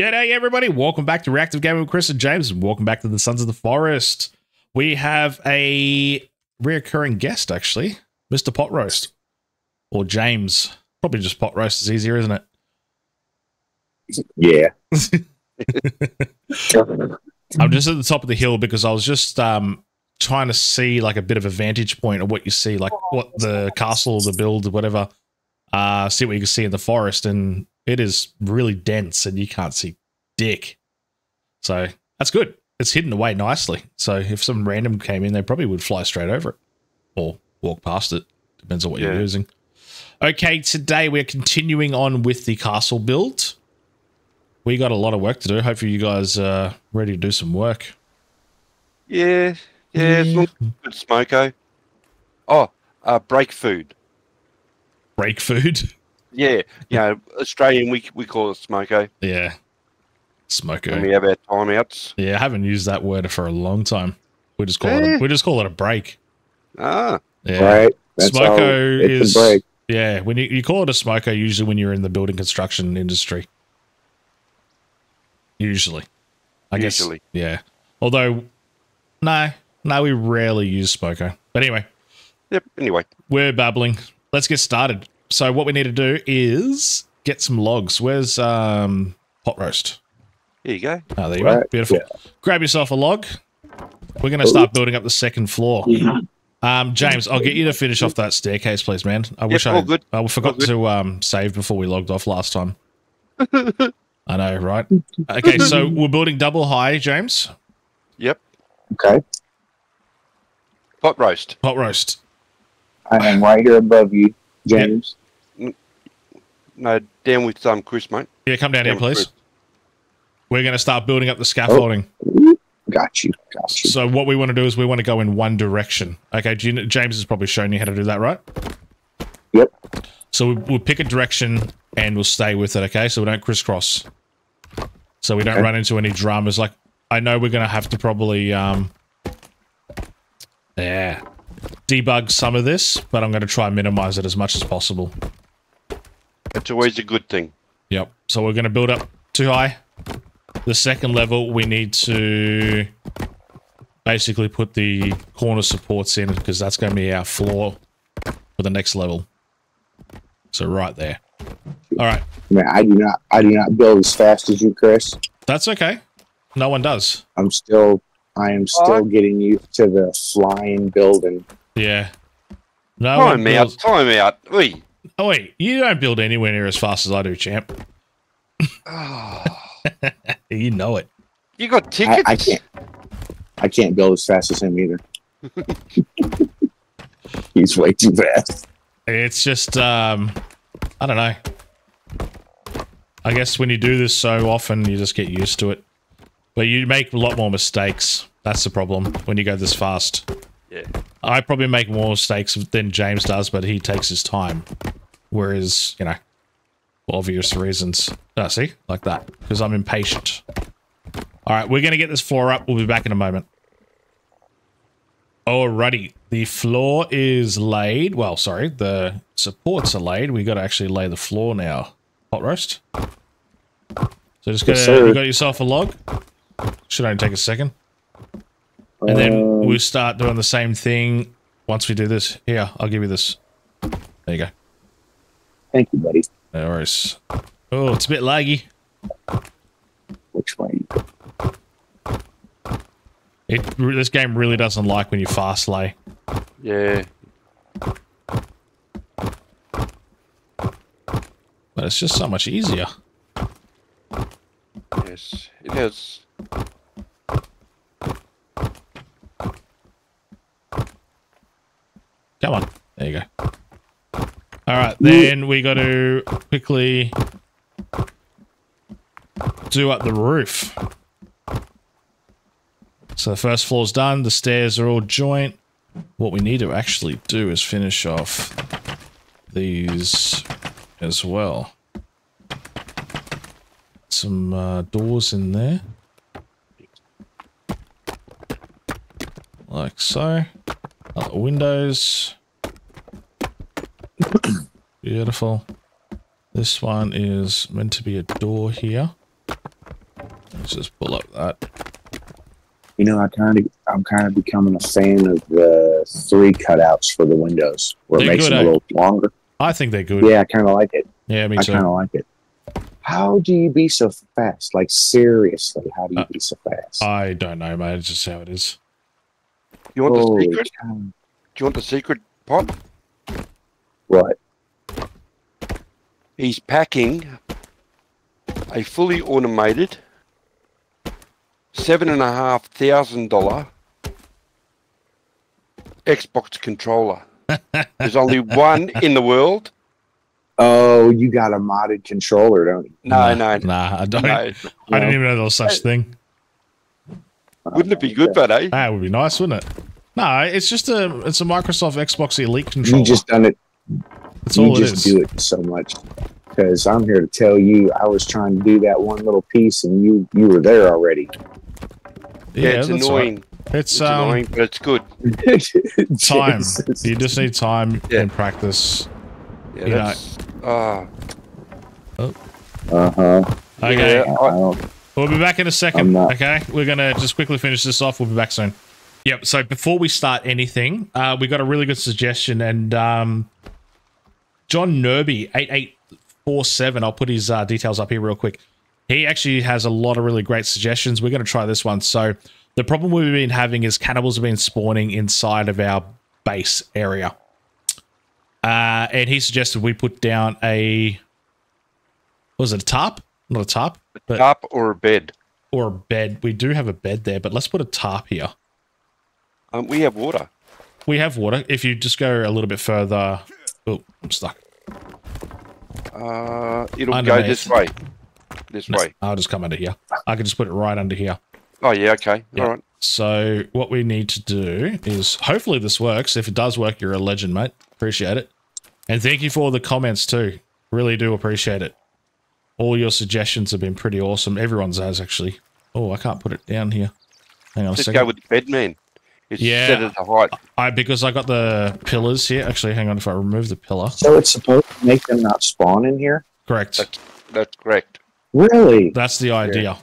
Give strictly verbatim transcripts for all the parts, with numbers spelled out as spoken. G'day everybody, welcome back to Reactive Gaming with Chris and James, and welcome back to the Sons of the Forest. We have a reoccurring guest actually, Mister Pot Roast, or James. Probably just Pot Roast is easier, isn't it? Yeah. I'm just at the top of the hill because I was just um, trying to see like a bit of a vantage point of what you see, like what the castle, the build, whatever, uh, see what you can see in the forest, and it is really dense and you can't see dick. So that's good. It's hidden away nicely. So if some random came in, they probably would fly straight over it or walk past it. Depends on what yeah. you're using. Okay, today we're continuing on with the castle build. We got a lot of work to do. Hopefully you guys are ready to do some work. Yeah. Yeah. yeah. Good smoko. Oh, uh, break food. Break food? Yeah, you know, Australian, we we call it smoko. Yeah, smoko. And we have our timeouts. Yeah, I haven't used that word for a long time. We just call yeah. it. A, we just call it a break. Ah, yeah. Right. Smoko is a break. Yeah. When you, you call it a smoko, usually when you're in the building construction industry. Usually, I usually. guess. Yeah. Although, no, no, we rarely use smoko. But anyway. Yep. Anyway, we're babbling. Let's get started. So what we need to do is get some logs. Where's um, Pot Roast? Here you go. Oh, there you right. go. Beautiful. Yeah. Grab yourself a log. We're going to start building up the second floor. Um, James, I'll get you to finish off that staircase, please, man. I yep, wish I, good. I forgot good. to um, save before we logged off last time. I know, right? Okay, so we're building double high, James. Yep. Okay. Pot Roast. Pot Roast. I am right here above you, James. Yep. No, down with um, Chris, mate. Yeah, come down, down here, please. Chris. We're going to start building up the scaffolding. Oh, got you. Got you. So what we want to do is we want to go in one direction. Okay, do you know, James has probably shown you how to do that, right? Yep. So we, we'll pick a direction and we'll stay with it, okay? So we don't crisscross. So we don't okay. run into any dramas. Like, I know we're going to have to probably um, yeah, debug some of this, but I'm going to try and minimize it as much as possible. That's always a good thing. Yep. So we're going to build up too high. The second level, we need to basically put the corner supports in because that's going to be our floor for the next level. So right there. All right. Man, I do not. I do not build as fast as you, Chris. That's okay. No one does. I'm still. I am still oh. getting used to the flying building. Yeah. No time one out. Time out. Wait. Oh wait, you don't build anywhere near as fast as I do, champ. Oh. You know it. You got tickets? I, I can't. I can't build as fast as him either. He's way too fast. It's just, um, I don't know. I guess when you do this so often, you just get used to it. But you make a lot more mistakes. That's the problem when you go this fast. Yeah. I probably make more mistakes than James does, but he takes his time. Whereas, you know, for obvious reasons. Oh, see? Like that. Because I'm impatient. Alright, we're going to get this floor up. We'll be back in a moment. Alrighty. The floor is laid. Well, sorry. The supports are laid. We got to actually lay the floor now. Pot Roast. So just go. Yes, you got yourself a log. Should only take a second. And then we start doing the same thing once we do this. Here, I'll give you this. There you go. Thank you, buddy. No worries. Oh, it's a bit laggy. Which way? It, this game really doesn't like when you fast lay. Yeah. But it's just so much easier. Yes, it is. Come on. There you go. All right, then we got to quickly do up the roof. So the first floor's done. The stairs are all joint. What we need to actually do is finish off these as well. Some uh, doors in there. Like so. Other windows. Beautiful. This one is meant to be a door here. Let's just pull up that. You know, I kind of, I'm kind of becoming a fan of the three cutouts for the windows, where it makes them a little longer. I think they're good. Yeah, I kind of like it. Yeah, me too. I kind of like it. How do you be so fast? Like, seriously, how do you uh, be so fast? I don't know, man. It's just how it is. You want Holy the secret? God. Do you want the secret, Pop? What? He's packing a fully automated seven and a half thousand dollar Xbox controller. There's only one in the world. Oh, you got a modded controller, don't you? No, nah, no, nah. I don't. No, I no. didn't even know there was such a thing. Wouldn't it be good, bud? Eh? That would be nice, wouldn't it? No, it's just a it's a Microsoft Xbox Elite controller. You just done it. That's all it is. You just do it so much. Because I'm here to tell you, I was trying to do that one little piece, and you you were there already. Yeah, yeah, it's annoying. Right. It's, it's um, annoying, but it's good. Time. You just need time yeah. and practice. Yeah, you that's, know. Uh, oh. Uh huh. Okay. Yeah, I, we'll be back in a second. Okay, we're gonna just quickly finish this off. We'll be back soon. Yep. So before we start anything, uh, we got a really good suggestion, and um, John Nerby eight eight four seven. I'll put his uh, details up here real quick. He actually has a lot of really great suggestions. We're going to try this one. So the problem we've been having is cannibals have been spawning inside of our base area. Uh, and he suggested we put down a, what was it, a tarp? Not a tarp. A tarp or a bed. Or a bed. We do have a bed there, but let's put a tarp here. Um, we have water. We have water. If you just go a little bit further. Oh, I'm stuck. Uh, it'll Underneath. go this way. This no, way. I'll just come under here. I can just put it right under here. Oh, yeah, okay. Yeah. All right. So what we need to do is, hopefully this works. If it does work, you're a legend, mate. Appreciate it. And thank you for the comments too. Really do appreciate it. All your suggestions have been pretty awesome. Everyone's has, actually. Oh, I can't put it down here. Hang on Let's a second. Let's go with the bed, man. It's yeah, set at the height. I, because I got the pillars here. Actually, hang on, if I remove the pillar. So it's supposed to make them not spawn in here? Correct. That's, that's correct. Really? That's the idea. Yeah.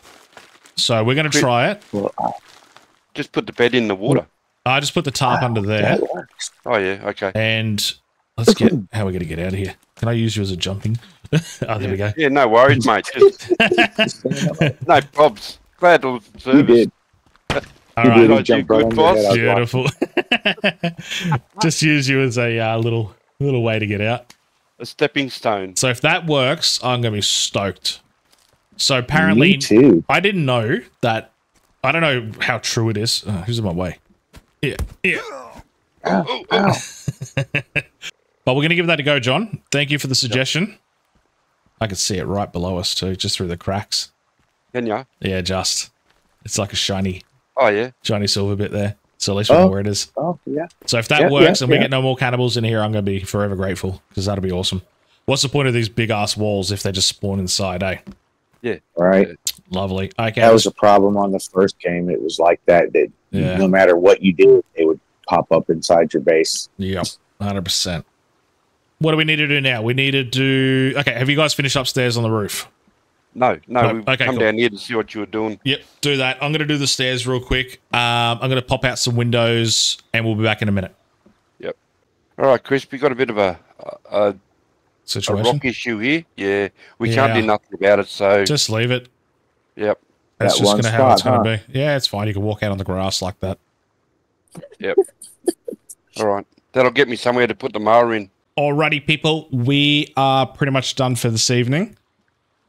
So we're going to try it. Well, I, just put the bed in the water. I just put the tarp wow, under there. Oh, yeah, okay. And let's get... How are we going to get out of here? Can I use you as a jumping? oh, there yeah. we go. Yeah, no worries, mate. Just, no problems. Glad to service. You did. All right, I do good, boss. Beautiful. Just use you as a uh, little little way to get out. A stepping stone. So if that works, I'm going to be stoked. So apparently, Me too. I didn't know that. I don't know how true it is. Oh, who's in my way? Yeah, yeah. Ow, ow. But we're going to give that a go, John. Thank you for the suggestion. Yep. I can see it right below us too, just through the cracks. Can ya? Yeah, just. It's like a shiny. Oh, yeah. Shiny silver bit there. So at least we know where it is. Oh, yeah. So if that yeah, works yeah, and we yeah. get no more cannibals in here, I'm going to be forever grateful because that'll be awesome. What's the point of these big-ass walls if they just spawn inside, eh? Yeah. Right. Lovely. Okay. That was a problem on the first game. It was like that. that yeah. No matter what you did, it would pop up inside your base. Yep. one hundred percent. What do we need to do now? We need to do... Okay, have you guys finished upstairs on the roof? No, no, no, we've okay, come cool. down here to see what you were doing. Yep, do that. I'm going to do the stairs real quick. Um, I'm going to pop out some windows, and we'll be back in a minute. Yep. All right, Chris, we got a bit of a, a, Situation? a rock issue here. Yeah, we yeah. can't do nothing about it, so... Just leave it. Yep. That's that just going to how it's going to huh? be. Yeah, it's fine. You can walk out on the grass like that. Yep. All right. That'll get me somewhere to put the mower in. Alrighty, people. We are pretty much done for this evening.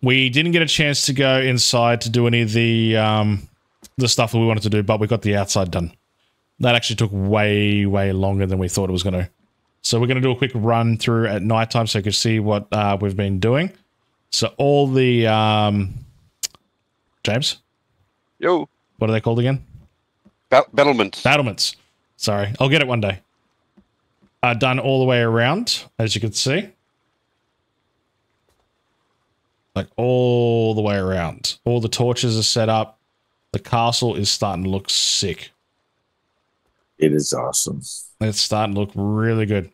We didn't get a chance to go inside to do any of the um, the stuff that we wanted to do, but we got the outside done. That actually took way, way longer than we thought it was going to. So we're going to do a quick run through at nighttime so you can see what uh, we've been doing. So all the... Um, James? Yo. What are they called again? Ba battlements. Battlements. Sorry. I'll get it one day. Uh, done all the way around, as you can see. Like all the way around. All the torches are set up. The castle is starting to look sick. It is awesome. It's starting to look really good.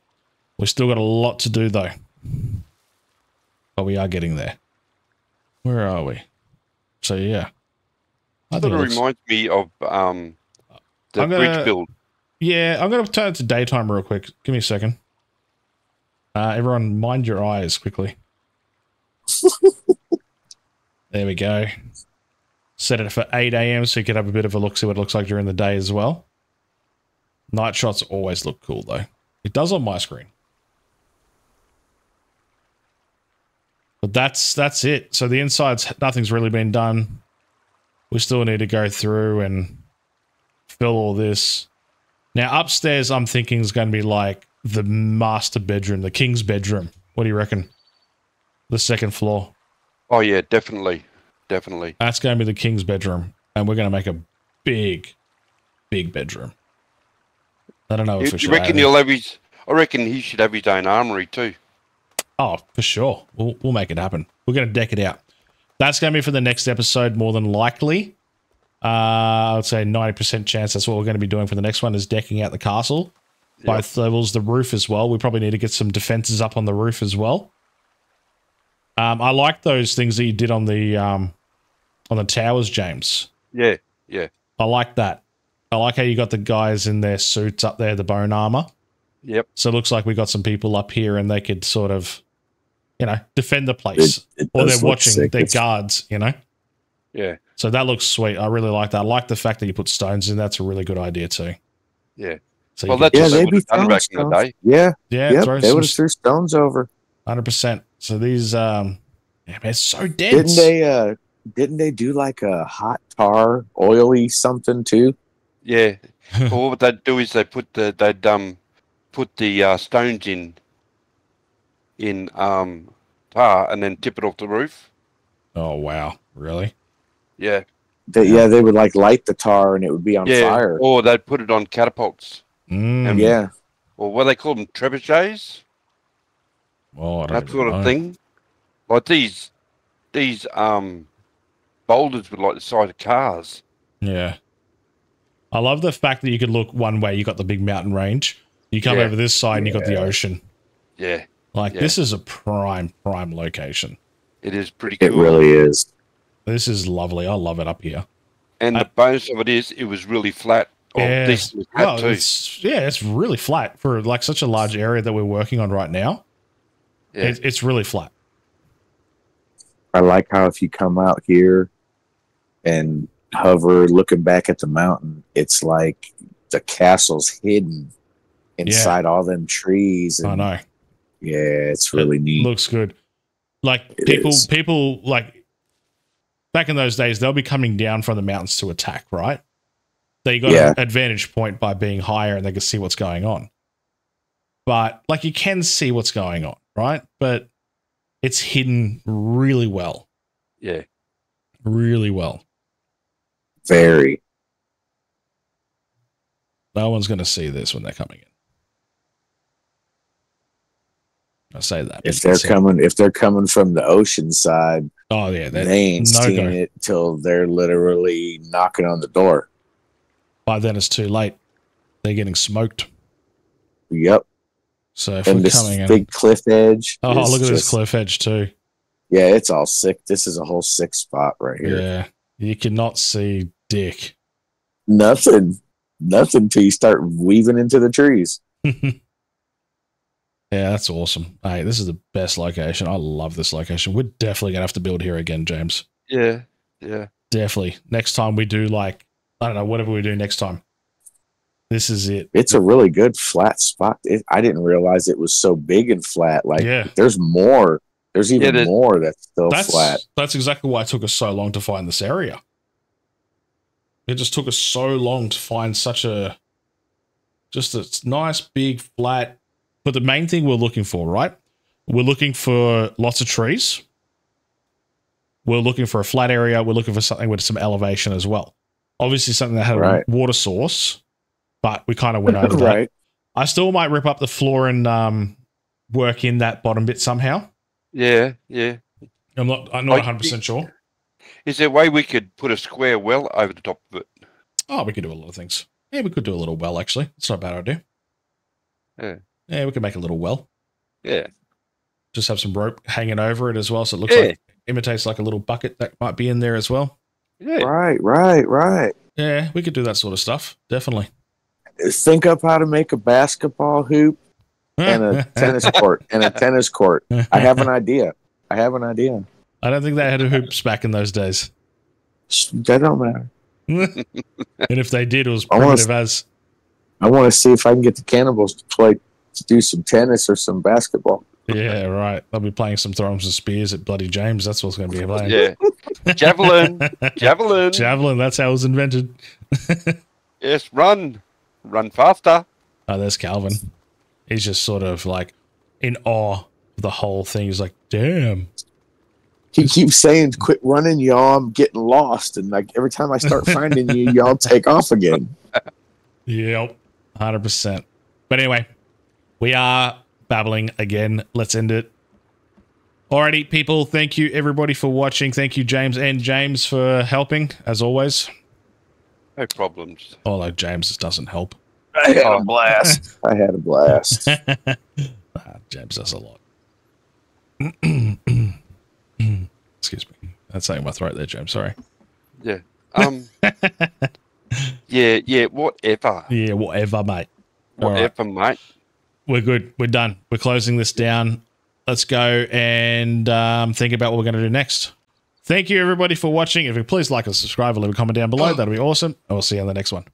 We've still got a lot to do though. But we are getting there. Where are we? So yeah. I sort of reminds me of um, the gonna, bridge build. Yeah, I'm going to turn it to daytime real quick. Give me a second. Uh, everyone, mind your eyes quickly. There we go. Set it for eight A M so you can have a bit of a look, see what it looks like during the day as well. Night shots always look cool, though. It does on my screen. But that's that's it. So the insides, nothing's really been done. We still need to go through and fill all this. Now, upstairs, I'm thinking is going to be like the master bedroom, the king's bedroom. What do you reckon? The second floor. Oh, yeah, definitely. Definitely. That's going to be the king's bedroom. And we're going to make a big, big bedroom. I don't know if you, we should. You reckon he'll have his, I reckon he should have his own armory too. Oh, for sure. We'll, we'll make it happen. We're going to deck it out. That's going to be for the next episode, more than likely. Uh, I would say ninety percent chance that's what we're going to be doing for the next one is decking out the castle. Yep. Both levels, the roof as well. We probably need to get some defenses up on the roof as well. Um, I like those things that you did on the um, on the towers, James. Yeah, yeah. I like that. I like how you got the guys in their suits up there, the bone armor. Yep. So it looks like we got some people up here and they could sort of, you know, defend the place. It, it or they're watching sick. Their it's... guards, you know? Yeah. So that looks sweet. I really like that. I like the fact that you put stones in. That's a really good idea too. Yeah. So well, that's yeah, what they would have done back in the day. Yeah. Yeah. Yep. They would have threw stones over. one hundred percent. So these, um, yeah, man, it's so dense. Didn't they, uh, didn't they do like a hot tar, oily something too? Yeah, well, what they'd do is they put the they'd um put the uh, stones in in um tar and then tip it off the roof. Oh wow, really? Yeah, they, yeah. They would like light the tar and it would be on yeah, fire. Or they'd put it on catapults. Mm. And, yeah. Or what do they call them, trebuchets. Oh, I don't that sort know. Of thing. Like these these um boulders with like the side of cars. Yeah. I love the fact that you could look one way. You got the big mountain range. You come yeah. over this side and you yeah. got the ocean. Yeah. Like yeah. this is a prime, prime location. It is pretty cool. It really is. This is lovely. I love it up here. And uh, the bonus of it is it was really flat. Oh, yeah. This was flat well, it's, yeah, it's really flat for like such a large area that we're working on right now. Yeah. It, it's really flat. I like how if you come out here and hover looking back at the mountain, it's like the castle's hidden inside yeah. all them trees. And I know. Yeah, it's really it neat. Looks good. Like it people, is. people like back in those days, they'll be coming down from the mountains to attack, right? They got yeah. an advantage point by being higher, and they can see what's going on. But like you can see what's going on, right? But it's hidden really well. Yeah, really well. Very. No one's going to see this when they're coming in. I say that if they're coming, if they're coming from the ocean side, oh yeah, they ain't seen it till they're literally knocking on the door. By then it's too late. They're getting smoked. Yep. So if we're coming in, big cliff edge. Oh, look at this cliff edge too. Yeah, it's all sick. This is a whole sick spot right here. Yeah. You cannot see dick. Nothing. Nothing till you start weaving into the trees. Yeah, that's awesome. Hey, this is the best location. I love this location. We're definitely going to have to build here again, James. Yeah, yeah. Definitely. Next time we do like, I don't know, whatever we do next time. This is it. It's a really good flat spot. It, I didn't realize it was so big and flat. Like, yeah. there's more. There's even yeah, more that's still that's, flat. That's exactly why it took us so long to find this area. It just took us so long to find such a, just a nice, big, flat. But the main thing we're looking for, right? We're looking for lots of trees. We're looking for a flat area. We're looking for something with some elevation as well. Obviously something that had right. a water source, but we kind of went over right. that. I still might rip up the floor and um, work in that bottom bit somehow. Yeah, yeah. I'm not. I'm not one hundred percent sure. Is there a way we could put a square well over the top of it? Oh, we could do a lot of things. Yeah, we could do a little well. Actually, it's not a bad idea. Yeah, yeah, we could make a little well. Yeah, just have some rope hanging over it as well, so it looks yeah. like imitates like a little bucket that might be in there as well. Yeah. Right, right, right. Yeah, we could do that sort of stuff, definitely. Think up how to make a basketball hoop and a tennis court. And a tennis court. I have an idea. I have an idea. I don't think they had hoops back in those days. That don't matter. And if they did, it was primitive I as. I want to see if I can get the cannibals to play, to do some tennis or some basketball. Yeah, right. They'll be playing some throws and spears at bloody James. That's what's going to be playing. Yeah, javelin, javelin, javelin. That's how it was invented. Yes, run, run faster. Oh, there's Calvin. He's just sort of like in awe of the whole thing. He's like, damn. He keeps saying, "Quit running, y'all! I'm getting lost." And like every time I start finding you, y'all take off again. Yep, hundred percent. But anyway, we are babbling again. Let's end it. Alrighty, people. Thank you, everybody, for watching. Thank you, James and James, for helping as always. No problems. Although James doesn't help. I had a blast. I had a blast. Ah, James does a lot. Excuse me. That's something in my throat there, James. Sorry. Yeah. Um. yeah. Yeah. Whatever. Yeah. Whatever, mate. Whatever, right. mate. We're good. We're done. We're closing this down. Let's go and um, think about what we're going to do next. Thank you, everybody, for watching. If you please like and subscribe, leave a comment down below. That'll be awesome. And we'll see you on the next one.